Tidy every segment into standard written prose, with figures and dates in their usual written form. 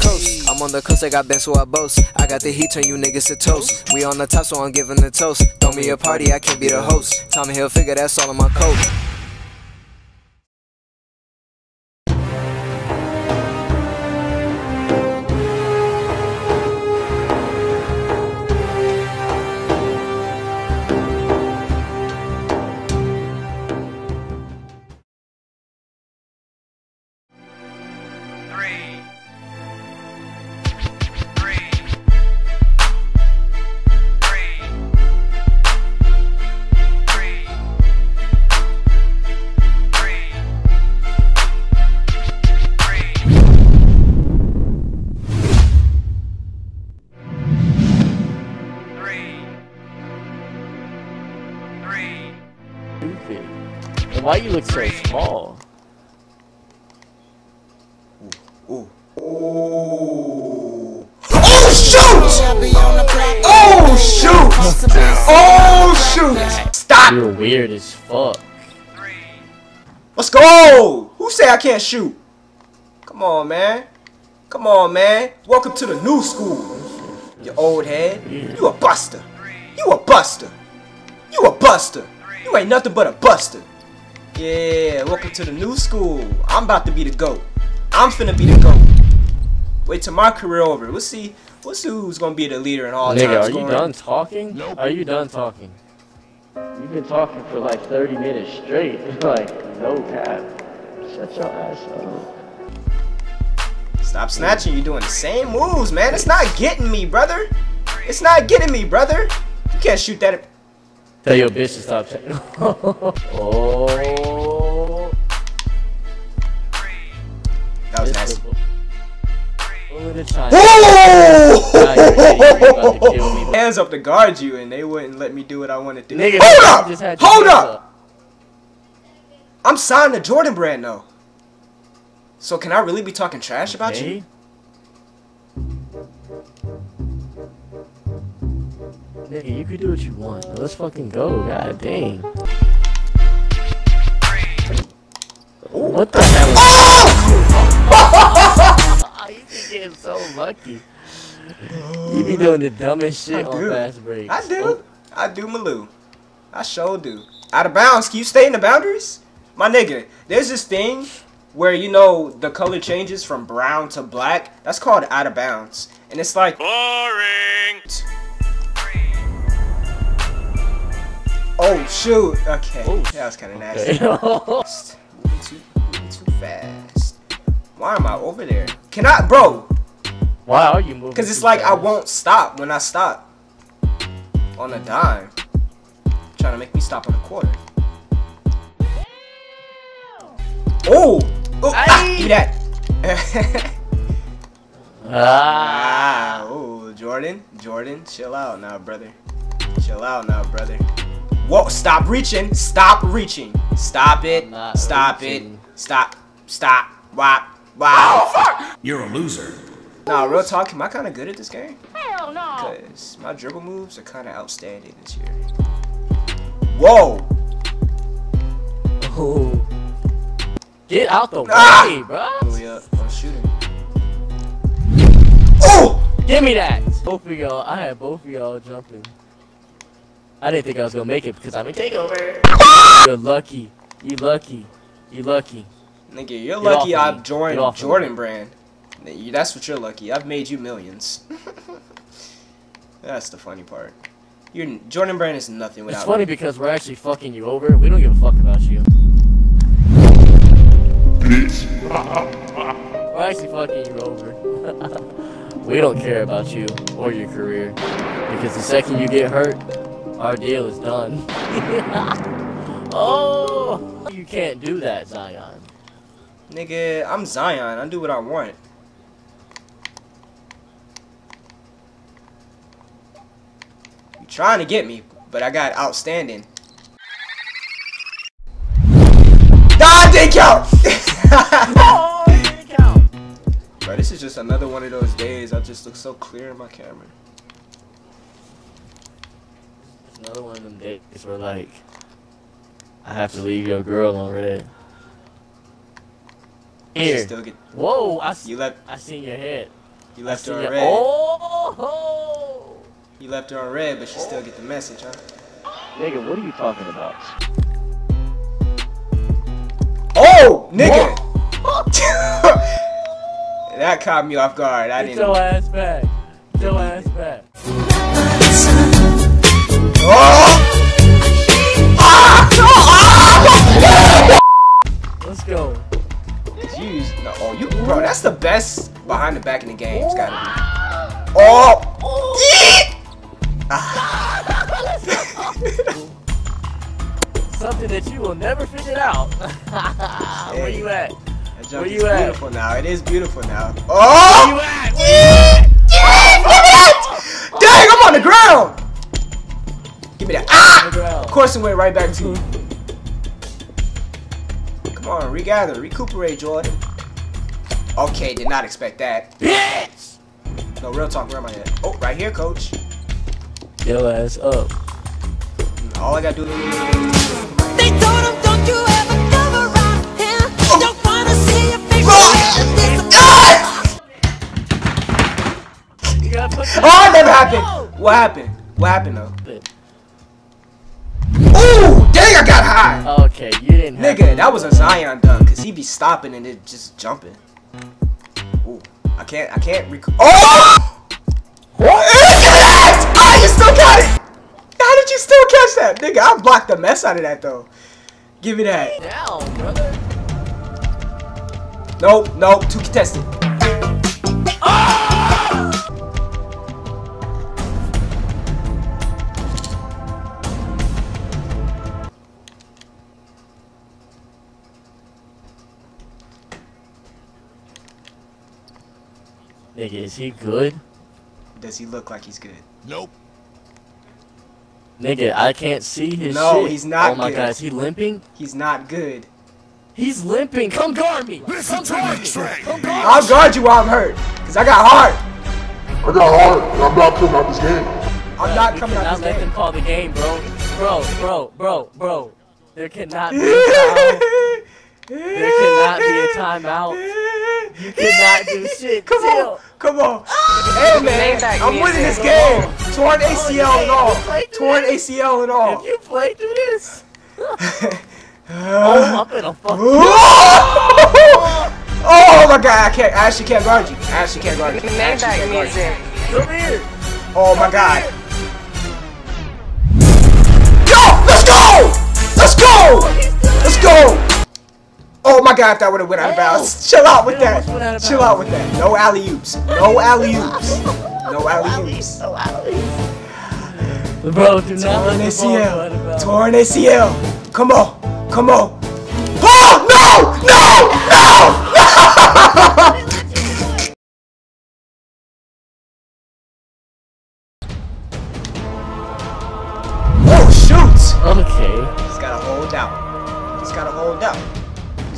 coast. I'm on the coast, I got bands so I boast. I got the heat, turn you niggas to toast. We on the top, so I'm giving the toast. Throw me a party, I can't be the host. Tommy Hilfiger, that's all in my coat. Why you look so small? Ooh. Ooh. Ooh. Oh shoot! Oh shoot! Oh shoot! Stop! You're weird as fuck. Let's go! Who say I can't shoot? Come on, man. Come on, man. Welcome to the new school. You old head. You a buster. You a buster. You a buster. You ain't nothing but a buster. Yeah, welcome to the new school. I'm about to be the GOAT. I'm finna be the GOAT. Wait till my career over. We'll see who's gonna be the leader in all time. Nigga, are you done talking? Nope. Are you done talking? You've been talking for like 30 minutes straight. Like, no cap. Shut your ass up. Stop snatching. You're doing the same moves, man. It's not getting me, brother. It's not getting me, brother. You can't shoot that at... Tell your bitch to stop saying. Oh. That was nice. Whoa! Hands up to guard you, and they wouldn't let me do what I wanted to do. Nigga, hold up! Hold up! I'm signed to Jordan Brand though. So can I really be talking trash about you? Nigga, you can do what you want. Let's fucking go, god dang. What the hell? Oh! You be getting so lucky. You be doing the dumbest shit on fast breaks. I do. Oh. I do, Malou. I sure do. Out of bounds. Can you stay in the boundaries? My nigga, there's this thing where, you know, the color changes from brown to black. That's called out of bounds. And it's like... boring! Oh shoot! Okay, that was kind of nasty. Too fast. Why am I over there? Can I, bro? Why are you moving? Cause it's like fast? I won't stop when I stop. On a dime, trying to make me stop on a quarter. Oh! Oh! Ah, do that. Oh, Jordan, chill out now, brother. Chill out now, brother. Whoa, stop reaching. Stop reaching. Stop it. Stop reaching. It. Stop. Stop. Wop. Wow. Oh, fuck. You're a loser. Nah, real talk, am I kind of good at this game? Hell no. Because my dribble moves are kind of outstanding this year. Whoa. Ooh. Get out the way, bro. I'm shooting. Oh! Give me that. Both of y'all. I had both of y'all jumping. I didn't think I was gonna make it because I'm a takeover. You're lucky. You lucky. You lucky. Nigga, you're lucky I've joined Jordan Brand. That's what you're lucky. I've made you millions. That's the funny part. Jordan Brand is nothing without me. It's funny because we're actually fucking you over. We don't give a fuck about you. We're actually fucking you over. We don't care about you or your career. Because the second you get hurt, our deal is done. Oh, you can't do that, Zion. Nigga, I'm Zion. I do what I want. You trying to get me, but I got outstanding. Ah, didn't count. Oh, didn't count. Bro, this is just another one of those days. I just look so clear in my camera. Another one of them days where, like, I have to leave your girl on red. Here. Whoa, I seen your head. You left her on red. Oh! You left her on red, but she still get the message, huh? Nigga, what are you talking about? Oh, nigga! That caught me off guard. I didn't. Get your ass back. Get your ass back. Oh! Ah! Let's go. No, oh, you, bro, that's the best behind the back in the game. It's gotta be. Oh! Oh. Something that you will never figure out. Where you at? Where you at? Beautiful now. It is beautiful now. Oh! Where you at? Where you at? Dang, I'm on the ground. Give me that. Ah! Of course, it went right back to. Come on, regather, recuperate, Jordan. Okay, did not expect that. Bitch! No, real talk, where am I at? Oh, right here, coach. Yo, ass up. All I gotta do is... They told him, don't you ever come around here. Don't wanna see your face. Oh, it never happened. What happened? What happened, though? Ooh, dang, I got high. Okay, you didn't have nigga, that was a Zion dunk, because he be stopping and it just jumping. Ooh, I can't rec- Oh! What? Oh, you still got it! How did you still catch that? Nigga, I blocked the mess out of that, though. Give me that. Down, brother. Nope, nope, too contested. Oh! Nigga, is he good? Does he look like he's good? Nope. Nigga, I can't see his shit. No, he's not good. Oh my god, is he limping? He's not good. He's limping. Come guard me. Listen to me, Trey. I'll guard you while I'm hurt. Because I got heart. I got heart. I'm not coming out this game. I'm not coming out this game. You cannot let them call the game, bro. Bro. There cannot be a timeout. There cannot be a timeout. You cannot do shit. Come on, come on. Hey man, I'm winning this game. Torn ACL and all. Torn ACL and all. If you play through this, oh, I'm gonna fuck you. Oh my god, I can't. I actually can't guard you. I actually can't guard you. Come here. Oh my god. Yo, let's go. Let's go. Let's go. Oh my god, if that would have went out of bounds. Chill out with that. Chill out with that. No alley-oops. No alley-oops. No alley-oops. No alley-oops. Bro, do not let the ball go out of bounds. Torn ACL. Come on. Come on. Oh, no! No! No! Oh, shoot! Okay. He's gotta hold out. He's gotta hold out.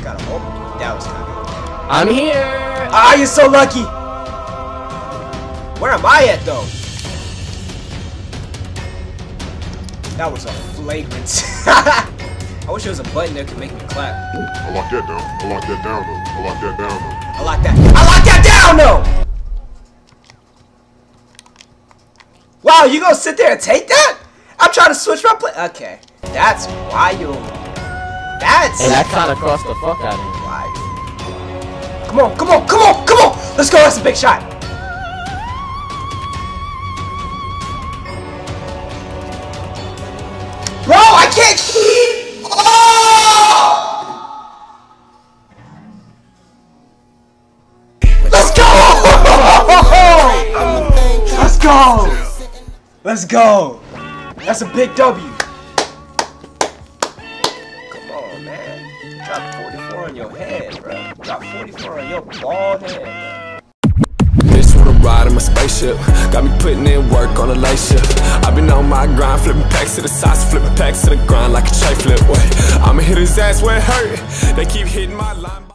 Got him. Oh, that was kind of good. I'm here. Ah, you're so lucky. Where am I at though? That was a flagrant. I wish there was a button that could make me clap. I locked that down. I locked that down though. I locked that down though. I locked that down though. Wow, you gonna sit there and take that? I'm trying to switch my play. Okay, that's wild. That's and that kind of crossed the fuck out of me. Why? Come on, come on, come on, come on! Let's go, that's a big shot! Bro, I can't keep! Oh! Let's go! Let's go! Let's go! That's a big W! Your head, bro. Drop 44 on your bald head, bro. This would have ride in my spaceship. Got me putting in work on a late shift. I've been on my grind, flipping packs to the sides, flipping packs to the grind like a tray flip. Wait, I'ma hit his ass where it hurt. They keep hitting my line.